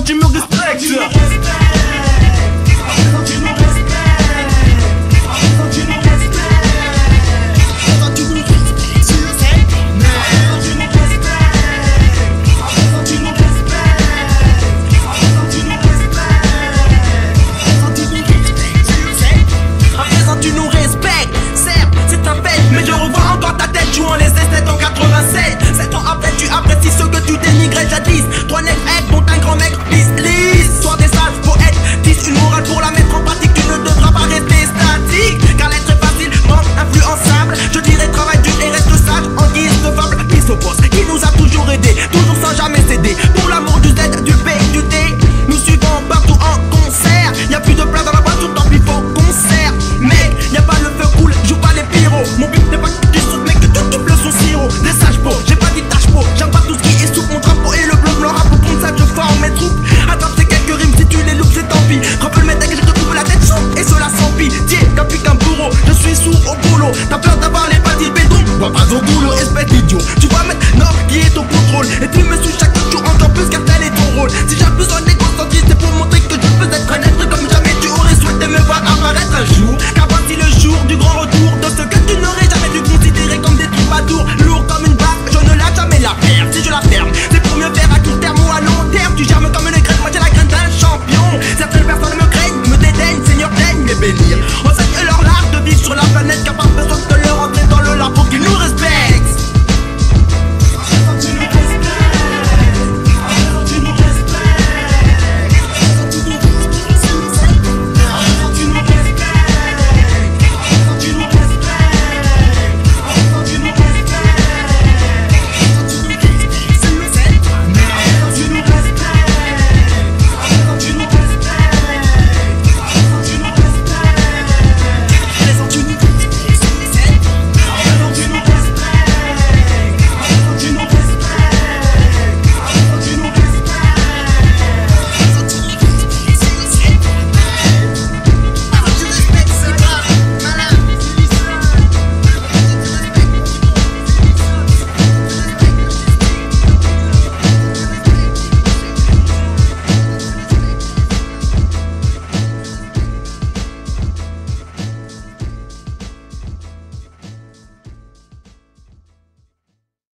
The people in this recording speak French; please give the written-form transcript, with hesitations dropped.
faut que tu me respectes. Tu vas mettre Nord qui est au contrôle. Et tu me suis chaque jour encore plus car tel est ton rôle.